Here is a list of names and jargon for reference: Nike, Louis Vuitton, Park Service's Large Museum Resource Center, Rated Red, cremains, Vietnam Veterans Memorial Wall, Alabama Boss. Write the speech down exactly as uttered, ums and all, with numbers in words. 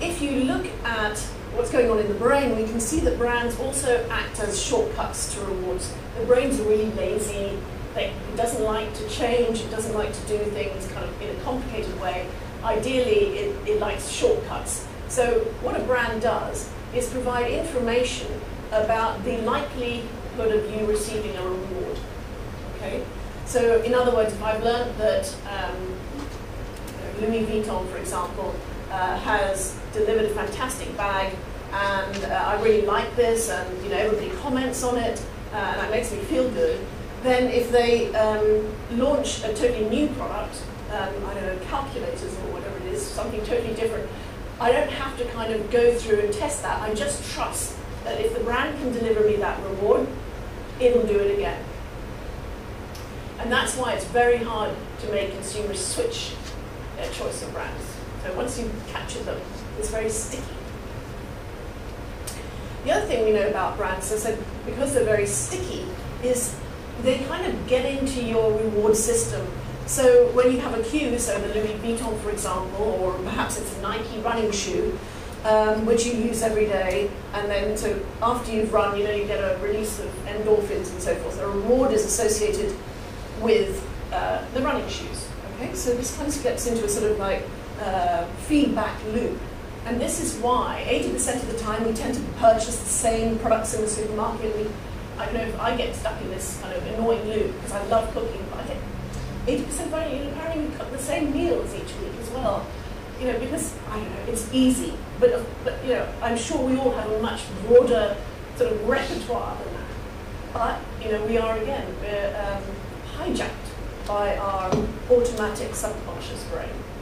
if you look at what's going on in the brain, we can see that brands also act as shortcuts to rewards. The brain's really lazy. It doesn't like to change. It doesn't like to do things kind of in a complicated way. Ideally, it, it likes shortcuts. So what a brand does is provide information about the likelihood of you receiving a reward. Okay? So in other words, if I've learned that um, Louis Vuitton, for example, uh, has delivered a fantastic bag, and uh, I really like this, and you know everybody comments on it, uh, and that makes me feel good. Then, if they um, launch a totally new product, um, I don't know, calculators or whatever it is, something totally different, I don't have to kind of go through and test that. I just trust that if the brand can deliver me that reward, it'll do it again. And that's why it's very hard to make consumers switch their choice of brands. So once you capture them, it's very sticky. The other thing we know about brands, as I said, because they're very sticky, is they kind of get into your reward system. So when you have a cue, so the Louis Vuitton, for example, or perhaps it's a Nike running shoe, Um, which you use every day, and then so after you've run, you know, you get a release of endorphins and so forth. The reward is associated with uh, the running shoes. Okay, so this kind of steps into a sort of like uh, feedback loop, and this is why eighty percent of the time we tend to purchase the same products in the supermarket. And we, I don't know if I get stuck in this kind of annoying loop because I love cooking, but I get eighty percent of it, apparently we cook the same meals each week as well. You know, because, I don't know, it's easy, but, but, you know, I'm sure we all have a much broader sort of repertoire than that. But, you know, we are, again, we're um, hijacked by our automatic subconscious brain.